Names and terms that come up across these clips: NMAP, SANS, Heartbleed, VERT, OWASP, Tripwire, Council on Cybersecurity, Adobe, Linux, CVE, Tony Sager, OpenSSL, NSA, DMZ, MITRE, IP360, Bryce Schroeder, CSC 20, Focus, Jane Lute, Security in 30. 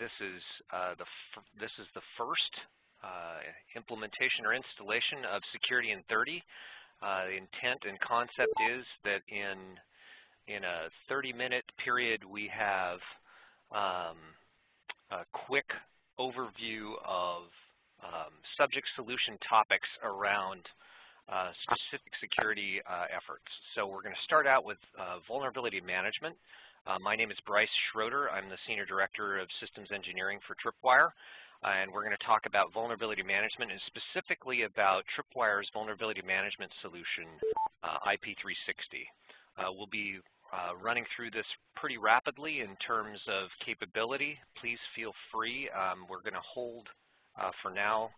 this is the first implementation or installation of Security in 30. The intent and concept is that in a 30-minute period, we have a quick overview of subject solution topics around specific security efforts. So we're going to start out with vulnerability management. My name is Bryce Schroeder. I'm the Senior Director of Systems Engineering for Tripwire, and we're going to talk about vulnerability management and specifically about Tripwire's vulnerability management solution, IP360. We'll be running through this pretty rapidly in terms of capability. Please feel free. We're going to hold for now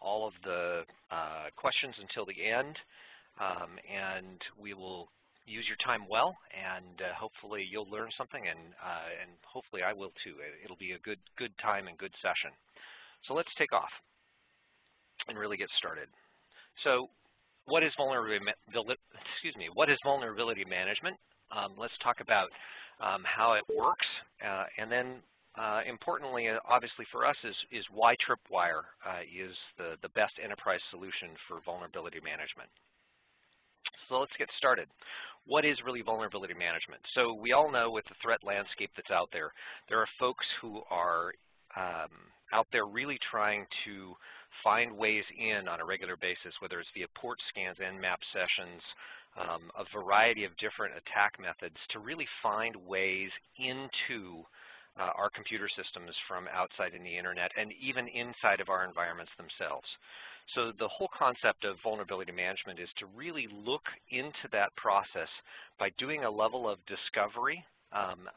all of the questions until the end, and we will use your time well, and hopefully you'll learn something, and hopefully I will too. It'll be a good time and good session. So let's take off and really get started. So what is vulnerability management? Let's talk about how it works, and then importantly, obviously for us, is why Tripwire is the best enterprise solution for vulnerability management. So let's get started. What is really vulnerability management? So we all know, with the threat landscape that's out there, there are folks who are out there really trying to find ways in on a regular basis, whether it's via port scans, NMAP sessions, a variety of different attack methods to really find ways into our computer systems from outside in the internet and even inside of our environments themselves. So the whole concept of vulnerability management is to really look into that process by doing a level of discovery,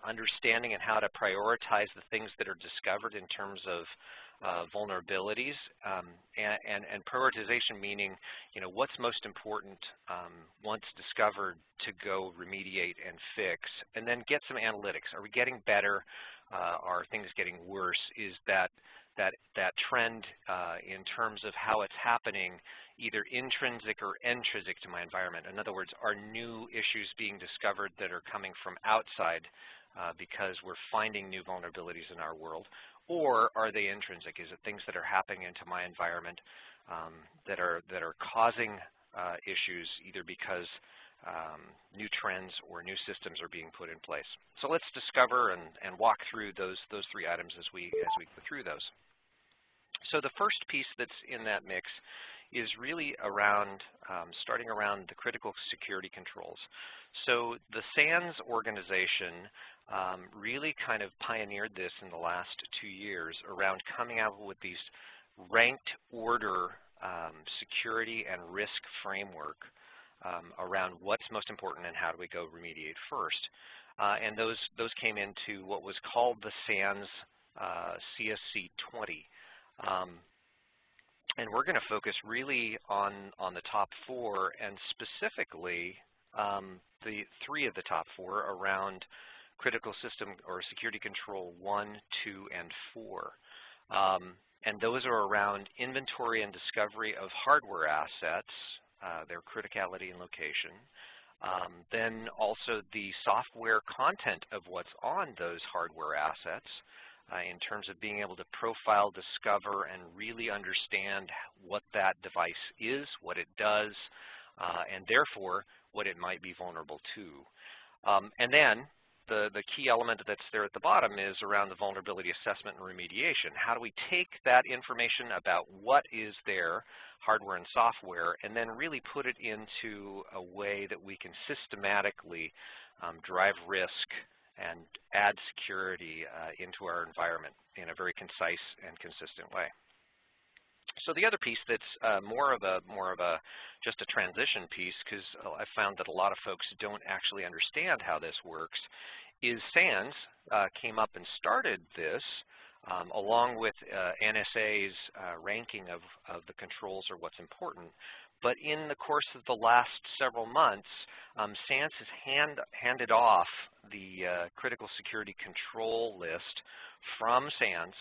understanding and how to prioritize the things that are discovered in terms of vulnerabilities, and prioritization meaning, you know, what's most important once discovered to go remediate and fix, and then get some analytics. Are we getting better? Are things getting worse? Is that trend in terms of how it's happening either intrinsic or extrinsic to my environment? In other words, are new issues being discovered that are coming from outside because we're finding new vulnerabilities in our world? Or are they intrinsic? Is it things that are happening into my environment that are causing issues either because new trends or new systems are being put in place? So let's discover and walk through those three items as we go through those. So the first piece that's in that mix is really around starting around the critical security controls. So the SANS organization really kind of pioneered this in the last 2 years around coming out with these ranked order security and risk framework around what's most important and how do we go remediate first. And those came into what was called the SANS CSC 20. And we're going to focus really on the top four, and specifically the three of the top four around critical system or security control 1, 2, and 4. And those are around inventory and discovery of hardware assets, their criticality and location. Then also the software content of what's on those hardware assets, in terms of being able to profile, discover, and really understand what that device is, what it does, and therefore what it might be vulnerable to. And then the key element that's there at the bottom is around the vulnerability assessment and remediation. How do we take that information about what is there, hardware and software, and then really put it into a way that we can systematically drive risk and add security into our environment in a very concise and consistent way. So the other piece that's more of a just a transition piece, because I found that a lot of folks don't actually understand how this works, is SANS came up and started this along with NSA's ranking of the controls or what's important. But in the course of the last several months, SANS has handed off the critical security control list from SANS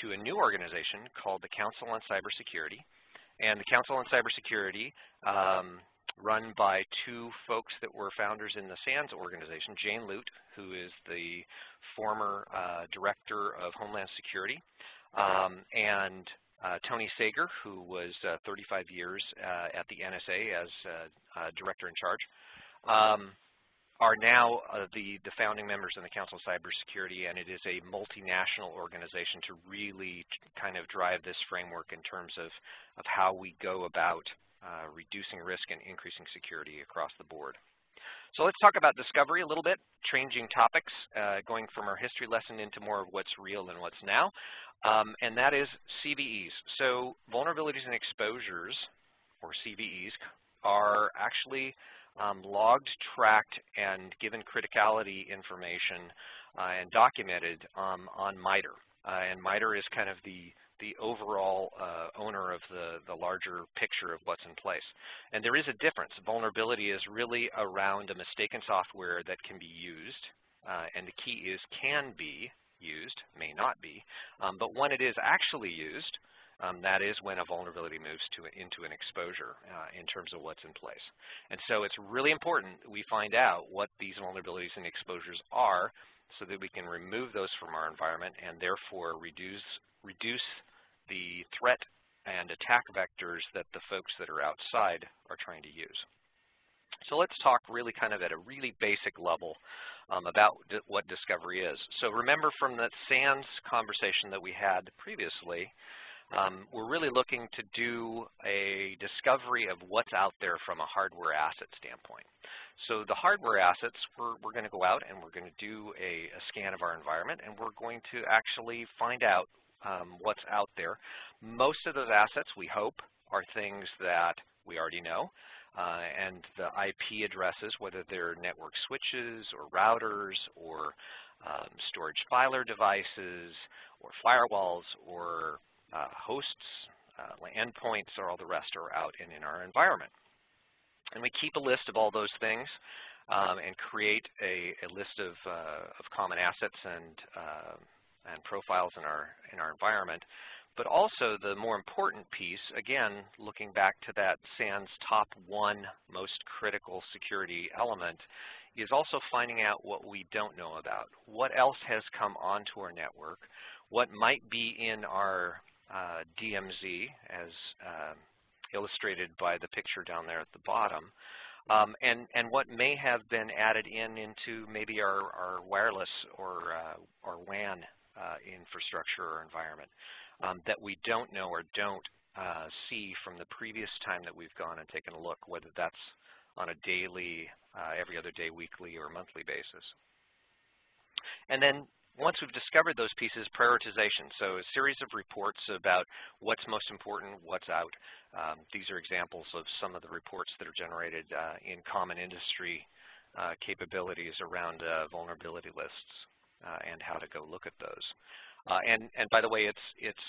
to a new organization called the Council on Cybersecurity. And the Council on Cybersecurity run by two folks that were founders in the SANS organization, Jane Lute, who is the former director of Homeland Security, and Tony Sager, who was 35 years at the NSA as director in charge, are now the founding members in the Council on Cybersecurity, and it is a multinational organization to really kind of drive this framework in terms of how we go about reducing risk and increasing security across the board. So let's talk about discovery a little bit, changing topics, going from our history lesson into more of what's real and what's now, and that is CVEs. So vulnerabilities and exposures, or CVEs, are actually logged, tracked, and given criticality information and documented on MITRE. And MITRE is kind of the overall owner of the larger picture of what's in place. And there is a difference. Vulnerability is really around a mistaken software that can be used, and the key is can be used, may not be, but when it is actually used, that is when a vulnerability moves into an exposure in terms of what's in place. And so it's really important we find out what these vulnerabilities and exposures are so that we can remove those from our environment and therefore reduce the threat and attack vectors that the folks that are outside are trying to use. So let's talk really kind of at a really basic level about what discovery is. So remember from that SANS conversation that we had previously, we're really looking to do a discovery of what's out there from a hardware asset standpoint. So the hardware assets, we're going to go out and we're going to do a scan of our environment, and we're going to actually find out what's out there. Most of those assets, we hope, are things that we already know, and the IP addresses, whether they're network switches or routers or storage filer devices or firewalls or hosts, endpoints, or all the rest are out and in our environment. And we keep a list of all those things and create a list of common assets and profiles in our environment. But also the more important piece, again, looking back to that SANS top one most critical security element, is also finding out what we don't know about. What else has come onto our network? What might be in our DMZ, as illustrated by the picture down there at the bottom, and what may have been added into maybe our wireless or our WAN infrastructure or environment that we don't know or don't see from the previous time that we've gone and taken a look, whether that's on a daily, every other day, weekly, or monthly basis. And then once we've discovered those pieces, prioritization. So a series of reports about what's most important, what's out. These are examples of some of the reports that are generated in common industry capabilities around vulnerability lists and how to go look at those. And by the way, it's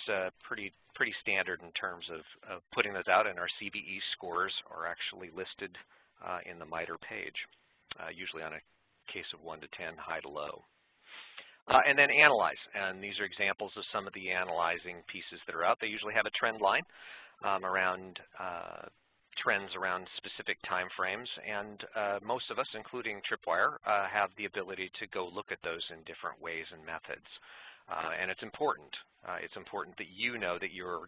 pretty standard in terms of putting those out, and our CVE scores are actually listed in the MITRE page, usually on a case of 1 to 10, high to low. And then analyze, and these are examples of some of the analyzing pieces that are out. They usually have a trend line around trends around specific time frames, and most of us, including Tripwire, have the ability to go look at those in different ways and methods. And it's important. It's important that you know that you're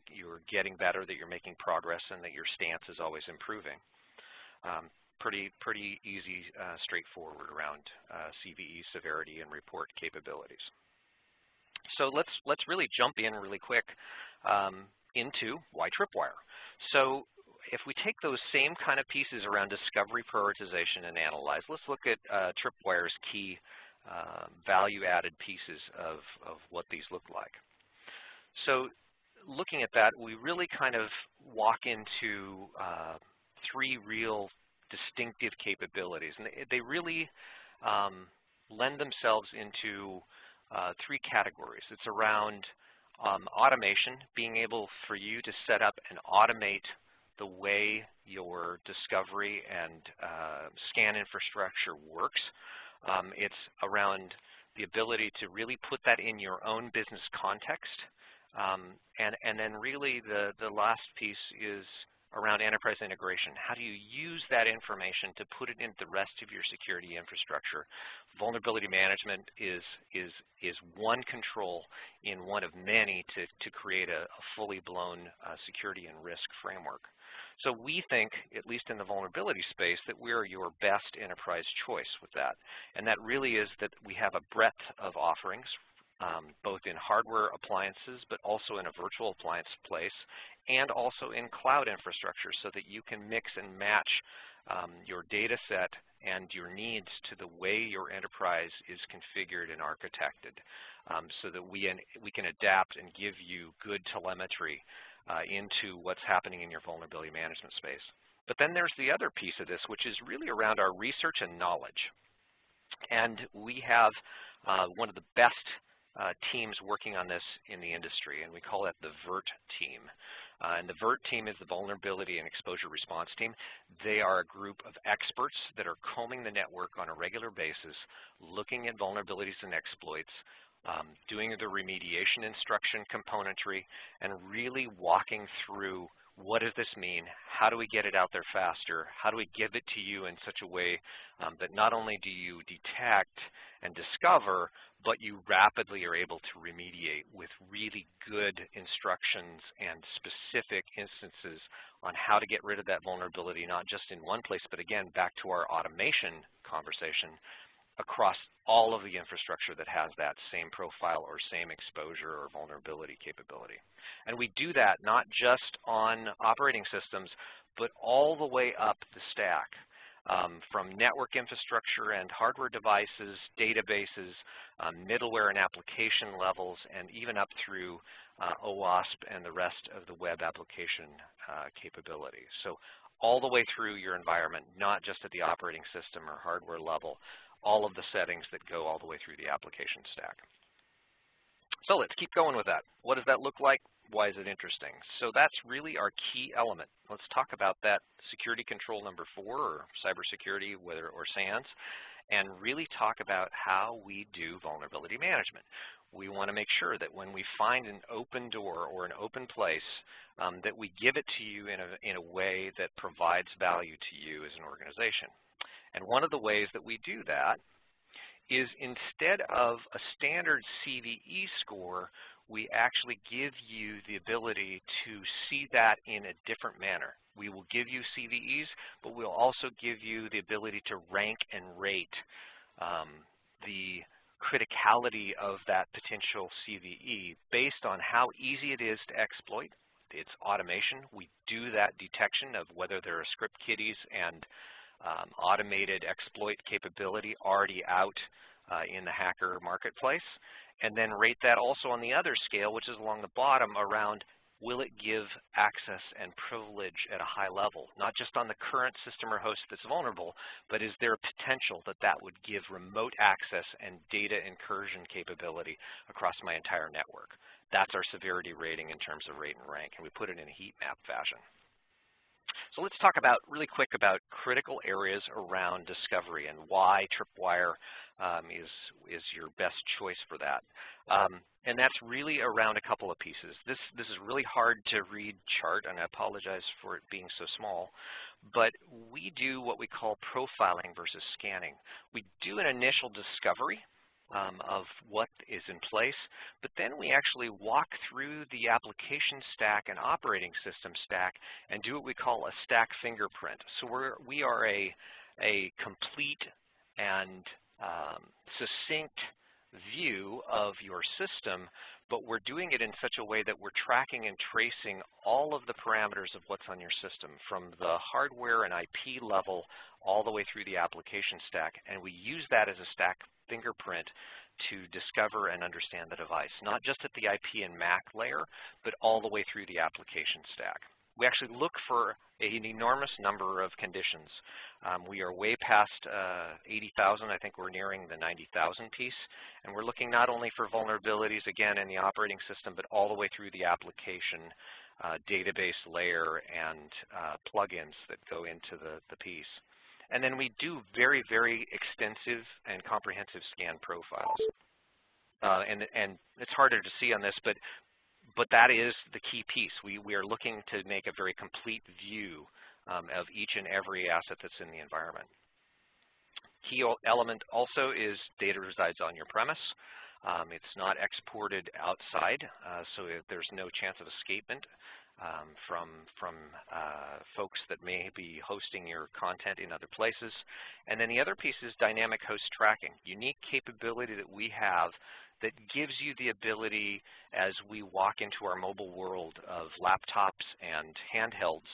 getting better, that you're making progress, and that your stance is always improving. Pretty easy, straightforward around CVE severity and report capabilities. So let's really jump in really quick into why Tripwire. So if we take those same kind of pieces around discovery, prioritization, and analyze, let's look at Tripwire's key value-added pieces of what these look like. So looking at that, we really kind of walk into three real distinctive capabilities, and they really lend themselves into three categories. It's around automation, being able for you to set up and automate the way your discovery and scan infrastructure works. It's around the ability to really put that in your own business context, and then really the last piece is around enterprise integration. How do you use that information to put it into the rest of your security infrastructure? Vulnerability management is one control in one of many to create a fully blown security and risk framework. So we think, at least in the vulnerability space, that we are your best enterprise choice with that. And that really is that we have a breadth of offerings, both in hardware appliances, but also in a virtual appliance place, and also in cloud infrastructure, so that you can mix and match your data set and your needs to the way your enterprise is configured and architected, so that we can adapt and give you good telemetry into what's happening in your vulnerability management space. But then there's the other piece of this, which is really around our research and knowledge. And we have one of the best teams working on this in the industry, and we call that the VERT team. And the VERT team is the Vulnerability and Exposure Response Team. They are a group of experts that are combing the network on a regular basis, looking at vulnerabilities and exploits, doing the remediation instruction componentry, and really walking through what does this mean, how do we get it out there faster, how do we give it to you in such a way that not only do you detect and discover, but you rapidly are able to remediate with really good instructions and specific instances on how to get rid of that vulnerability, not just in one place, but again, back to our automation conversation, across all of the infrastructure that has that same profile or same exposure or vulnerability capability. And we do that not just on operating systems, but all the way up the stack, from network infrastructure and hardware devices, databases, middleware and application levels, and even up through OWASP and the rest of the web application capability. So all the way through your environment, not just at the operating system or hardware level, all of the settings that go all the way through the application stack. So let's keep going with that. What does that look like? Why is it interesting? So that's really our key element. Let's talk about that security control number 4, or cybersecurity, whether or SANS, and really talk about how we do vulnerability management. We want to make sure that when we find an open door or an open place, that we give it to you in a way that provides value to you as an organization. And one of the ways that we do that is, instead of a standard CVE score, we actually give you the ability to see that in a different manner. We will give you CVEs, but we'll also give you the ability to rank and rate the criticality of that potential CVE based on how easy it is to exploit. It's automation. We do that detection of whether there are script kiddies and automated exploit capability already out in the hacker marketplace, and then rate that also on the other scale, which is along the bottom, around will it give access and privilege at a high level, not just on the current system or host that's vulnerable, but is there a potential that that would give remote access and data incursion capability across my entire network. That's our severity rating in terms of rate and rank, and we put it in a heat map fashion. So let's talk about, really quick, about critical areas around discovery and why Tripwire is your best choice for that. And that's really around a couple of pieces. This is really hard to read chart, and I apologize for it being so small, but we do what we call profiling versus scanning. We do an initial discovery of what is in place, but then we actually walk through the application stack and operating system stack and do what we call a stack fingerprint. So we are a complete and succinct view of your system, but we're doing it in such a way that we're tracking and tracing all of the parameters of what's on your system, from the hardware and IP level all the way through the application stack, and we use that as a stack fingerprint to discover and understand the device, not just at the IP and MAC layer, but all the way through the application stack. We actually look for an enormous number of conditions. We are way past 80,000. I think we're nearing the 90,000 piece. And we're looking not only for vulnerabilities, again, in the operating system, but all the way through the application database layer and plugins that go into the piece. And then we do very, very extensive and comprehensive scan profiles. And it's harder to see on this, but But that is the key piece. We are looking to make a very complete view of each and every asset that's in the environment. Key element also is data resides on your premise. It's not exported outside, so there's no chance of escapement from folks that may be hosting your content in other places. And then the other piece is dynamic host tracking, unique capability that we have that gives you the ability, as we walk into our mobile world of laptops and handhelds,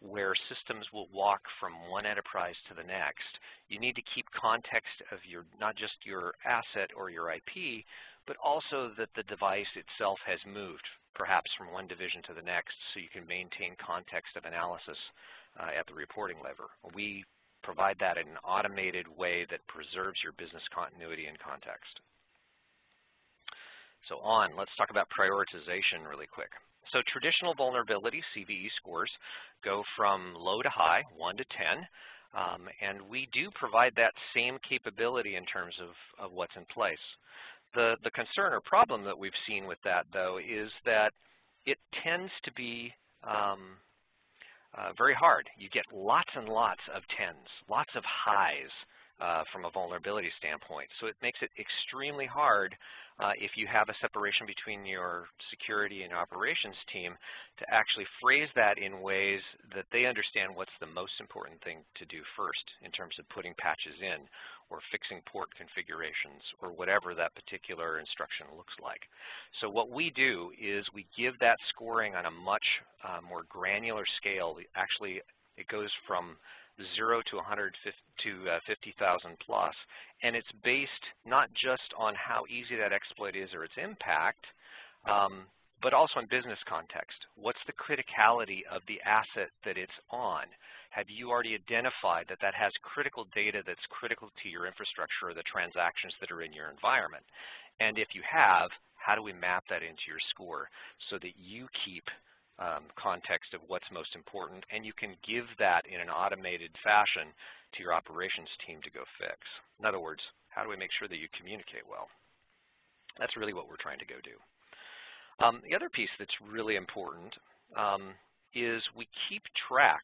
where systems will walk from one enterprise to the next. You need to keep context of your, not just your asset or your IP, but also that the device itself has moved, perhaps from one division to the next, so you can maintain context of analysis at the reporting lever. We provide that in an automated way that preserves your business continuity and context. So on, let's talk about prioritization really quick. So traditional vulnerability CVE scores go from low to high, 1 to 10, and we do provide that same capability in terms of what's in place. The concern or problem that we've seen with that, though, is that it tends to be very hard. You get lots and lots of 10s, lots of highs from a vulnerability standpoint. So it makes it extremely hard if you have a separation between your security and operations team to actually phrase that in ways that they understand what's the most important thing to do first in terms of putting patches in or fixing port configurations or whatever that particular instruction looks like. So what we do is we give that scoring on a much more granular scale. Actually, it goes from 0 to 50,000 plus, and it's based not just on how easy that exploit is or its impact, but also in business context. What's the criticality of the asset that it's on? Have you already identified that that has critical data that's critical to your infrastructure or the transactions that are in your environment? And if you have, how do we map that into your score so that you keep context of what's most important, and you can give that in an automated fashion to your operations team to go fix. In other words, how do we make sure that you communicate well? That's really what we're trying to go do. The other piece that's really important is we keep track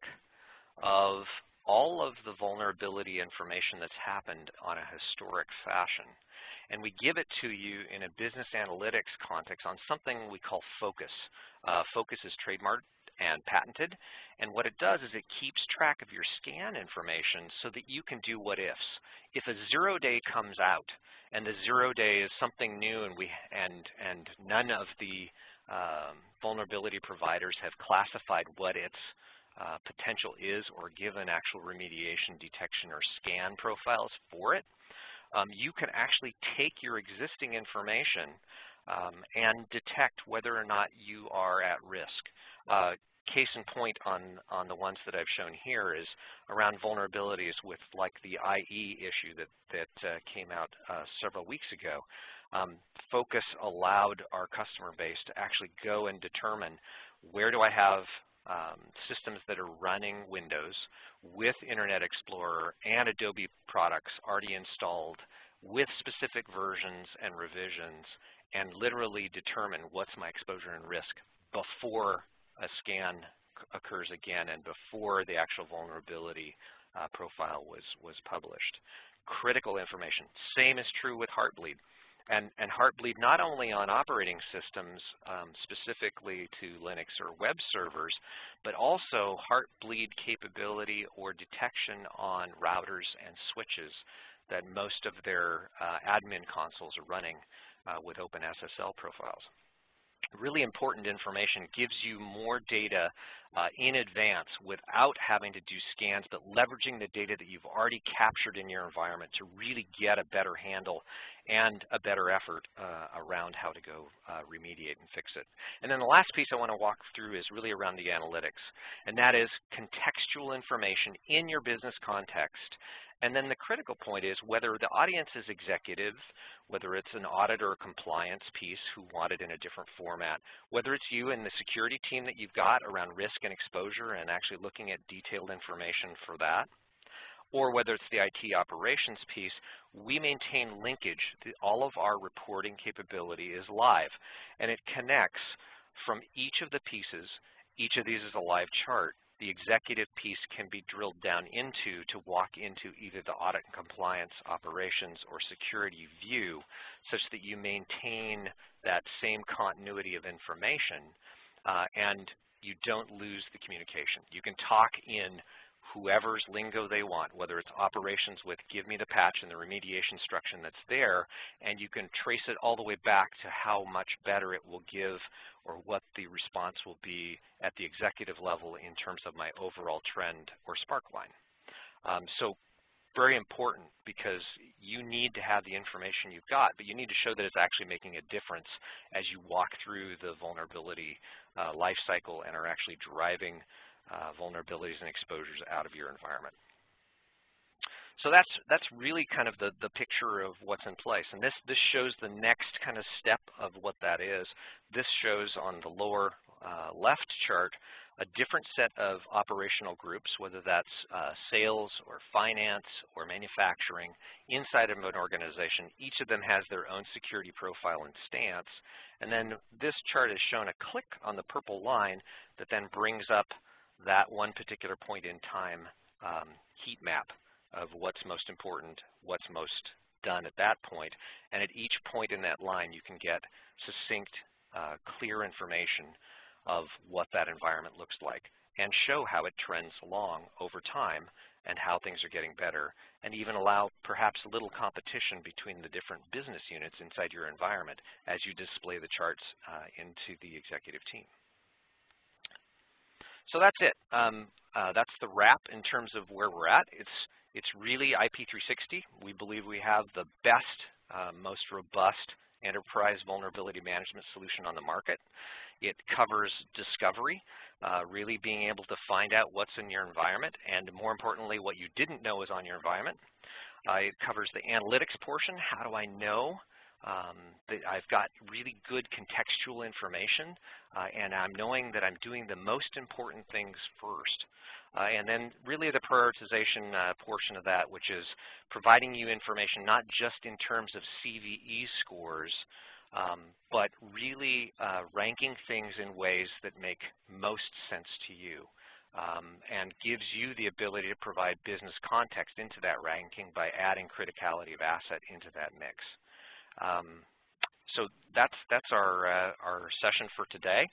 of all of the vulnerability information that's happened on a historic fashion. And we give it to you in a business analytics context on something we call Focus. Focus is trademarked and patented, and what it does is it keeps track of your scan information so that you can do what ifs. If a 0-day comes out, and the 0-day is something new, and and none of the vulnerability providers have classified what its potential is or given actual remediation, detection, or scan profiles for it, you can actually take your existing information and detect whether or not you are at risk. Case in point on the ones that I've shown here is around vulnerabilities with like the IE issue that came out several weeks ago. Focus allowed our customer base to actually go and determine, where do I have systems that are running Windows with Internet Explorer and Adobe products already installed with specific versions and revisions, and literally determine what's my exposure and risk before a scan occurs again and before the actual vulnerability profile was published. Critical information. Same is true with Heartbleed. And Heartbleed not only on operating systems, specifically to Linux or web servers, but also Heartbleed capability or detection on routers and switches that most of their admin consoles are running with OpenSSL profiles. Really important information, gives you more data in advance without having to do scans, but leveraging the data that you've already captured in your environment to really get a better handle and a better effort around how to go remediate and fix it. And then the last piece I want to walk through is really around the analytics, and that is contextual information in your business context. And then the critical point is whether the audience is executive, whether it's an audit or a compliance piece who want it in a different format, whether it's you and the security team that you've got around risk and exposure and actually looking at detailed information for that, or whether it's the IT operations piece, we maintain linkage. All of our reporting capability is live, and it connects From each of the pieces, each of these is a live chart. The executive piece can be drilled down into to walk into either the audit and compliance operations or security view such that you maintain that same continuity of information and you don't lose the communication. You can talk in whoever's lingo they want, whether it's operations with give me the patch and the remediation instruction that's there, and you can trace it all the way back to how much better it will give or what the response will be at the executive level in terms of my overall trend or sparkline. So very important, because you need to have the information you've got, but you need to show that it's actually making a difference as you walk through the vulnerability life cycle and are actually driving vulnerabilities and exposures out of your environment. So that's really kind of the picture of what's in place. And this shows the next kind of step of what that is. This shows on the lower left chart a different set of operational groups, whether that's sales or finance or manufacturing, inside of an organization. Each of them has their own security profile and stance. And then this chart is shown a click on the purple line that then brings up that one particular point in time heat map of what's most important, what's most done at that point. And at each point in that line, you can get succinct, clear information of what that environment looks like and show how it trends along over time and how things are getting better, and even allow perhaps a little competition between the different business units inside your environment as you display the charts into the executive team. So that's it. That's the wrap in terms of where we're at. It's really IP360. We believe we have the best, most robust enterprise vulnerability management solution on the market. It covers discovery, really being able to find out what's in your environment and, more importantly, what you didn't know is on your environment. It covers the analytics portion. How do I know that I've got really good contextual information and I'm knowing that I'm doing the most important things first? And then really the prioritization portion of that, which is providing you information not just in terms of CVE scores, but really ranking things in ways that make most sense to you. And gives you the ability to provide business context into that ranking by adding criticality of asset into that mix. So that's our session for today.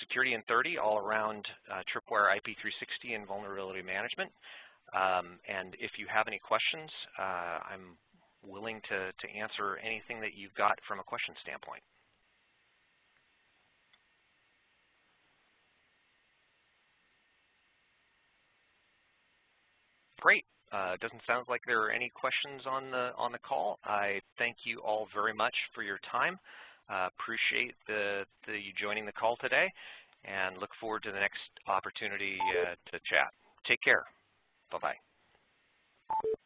Security in 30, all around Tripwire IP360 and vulnerability management. And if you have any questions, I'm willing to answer anything that you've got from a question standpoint. Great. It doesn't sound like there are any questions on the call. I thank you all very much for your time. Appreciate you joining the call today, and look forward to the next opportunity to chat. Take care. Bye-bye.